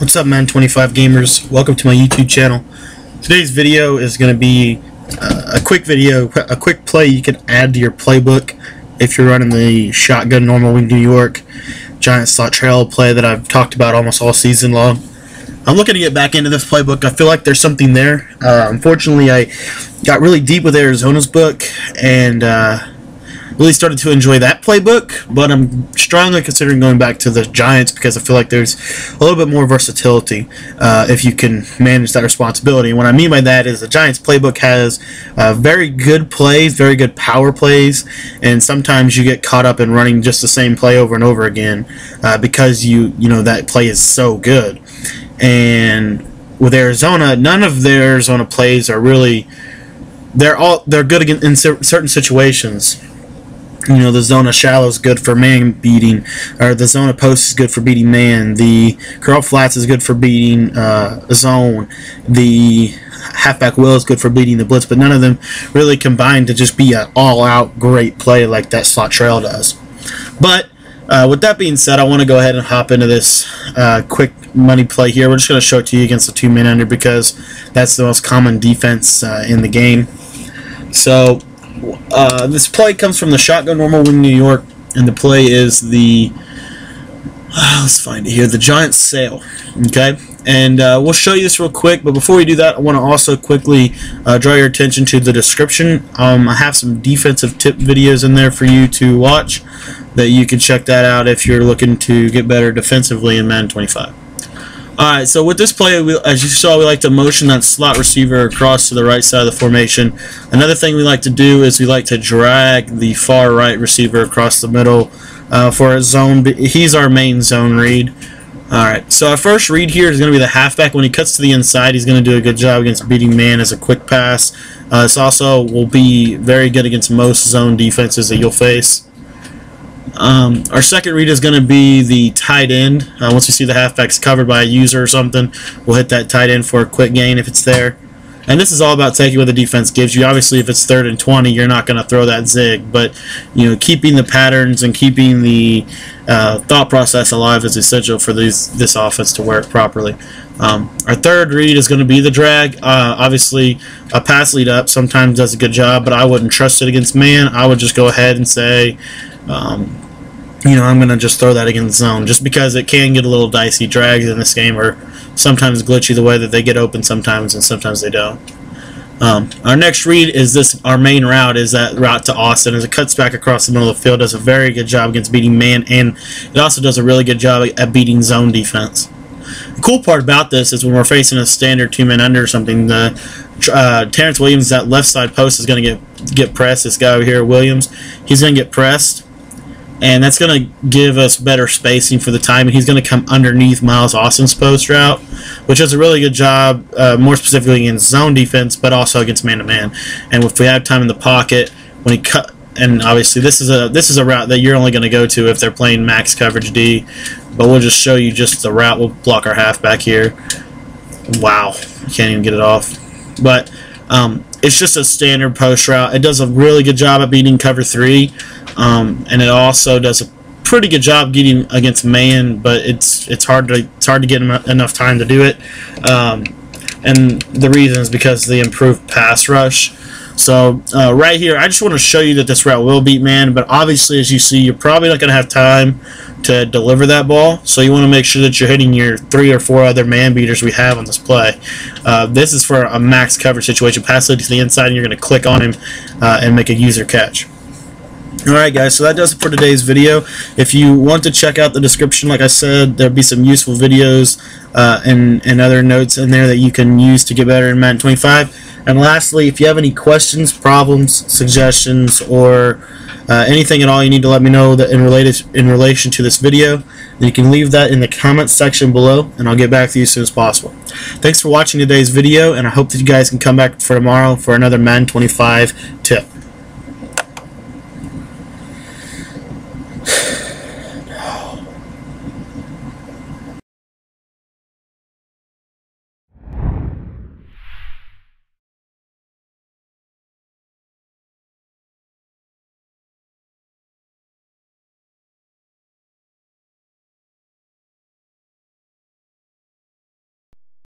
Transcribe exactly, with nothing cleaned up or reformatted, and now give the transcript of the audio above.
What's up, Madden twenty-five gamers? Welcome to my YouTube channel. Today's video is going to be uh, a quick video, a quick play you can add to your playbook if you're running the shotgun normal wing New York Giants slot trail play that I've talked about almost all season long. I'm looking to get back into this playbook. I feel like there's something there. Uh, unfortunately, I got really deep with Arizona's book and uh, really started to enjoy that playbook, but I'm strongly considering going back to the Giants because I feel like there's a little bit more versatility uh, if you can manage that responsibility. And what I mean by that is the Giants playbook has uh, very good plays, very good power plays, and sometimes you get caught up in running just the same play over and over again uh, because you you know that play is so good. And with Arizona, none of their Arizona plays are really they're all they're good in certain situations. You know, the zone of shallow is good for man beating, or the zone of post is good for beating man. The curl flats is good for beating uh, zone. The halfback wheel is good for beating the blitz, but none of them really combine to just be an all-out great play like that slot trail does. But uh, with that being said, I want to go ahead and hop into this uh, quick money play here. We're just going to show it to you against the two-man under because that's the most common defense uh, in the game. So Uh, this play comes from the shotgun normal wing New York, and the play is the uh, let's find it here, the Giants Sail. Okay, and uh, we'll show you this real quick, but before we do that, I want to also quickly uh, draw your attention to the description. um, I have some defensive tip videos in there for you to watch that you can check that out if you're looking to get better defensively in Madden twenty-five. Alright, so with this play, we, as you saw, we like to motion that slot receiver across to the right side of the formation. Another thing we like to do is we like to drag the far right receiver across the middle uh, for a zone. He's our main zone read. Alright, so our first read here is going to be the halfback. When he cuts to the inside, he's going to do a good job against beating man as a quick pass. Uh, this also will be very good against most zone defenses that you'll face. Um, our second read is going to be the tight end. Uh, once we see the halfback's covered by a user or something, we'll hit that tight end for a quick gain if it's there. And this is all about taking what the defense gives you. Obviously, if it's third and twenty, you're not going to throw that zig. But you know, keeping the patterns and keeping the uh, thought process alive is essential for these, this offense to work properly. Um, our third read is going to be the drag. Uh, obviously, a pass lead up sometimes does a good job, but I wouldn't trust it against man. I would just go ahead and say, Um, you know, I'm going to just throw that against zone just because it can get a little dicey. Drags in this game are sometimes glitchy the way that they get open sometimes and sometimes they don't. Um, our next read is this. Our main route is that route to Austin as it cuts back across the middle of the field. Does a very good job against beating man, and it also does a really good job at beating zone defense. The cool part about this is when we're facing a standard two-man under or something, the uh, Terrence Williams, that left side post is going to get get pressed. This guy over here, Williams, he's going to get pressed. And that's going to give us better spacing for the time. And he's going to come underneath Miles Austin's post route, which does a really good job, uh, more specifically in zone defense, but also against man-to-man. -man. And if we have time in the pocket, when he cut, and obviously this is a this is a route that you're only going to go to if they're playing max coverage D. But we'll just show you just the route. We'll block our halfback here. Wow, can't even get it off. But um, it's just a standard post route. It does a really good job at beating cover three. Um, and it also does a pretty good job getting against man, but it's it's hard to it's hard to get him enough time to do it. Um, and the reason is because of the improved pass rush. So uh, right here, I just want to show you that this route will beat man, but obviously, as you see, you're probably not going to have time to deliver that ball. So you want to make sure that you're hitting your three or four other man beaters we have on this play. Uh, this is for a max coverage situation. Pass lead to the inside, and you're going to click on him uh, and make a user catch. Alright guys, so that does it for today's video. If you want to check out the description, like I said, there'll be some useful videos uh, and, and other notes in there that you can use to get better in Madden twenty-five. And lastly, if you have any questions, problems, suggestions, or uh, anything at all you need to let me know that in, related, in relation to this video, then you can leave that in the comments section below, and I'll get back to you as soon as possible. Thanks for watching today's video, and I hope that you guys can come back for tomorrow for another Madden twenty-five tip.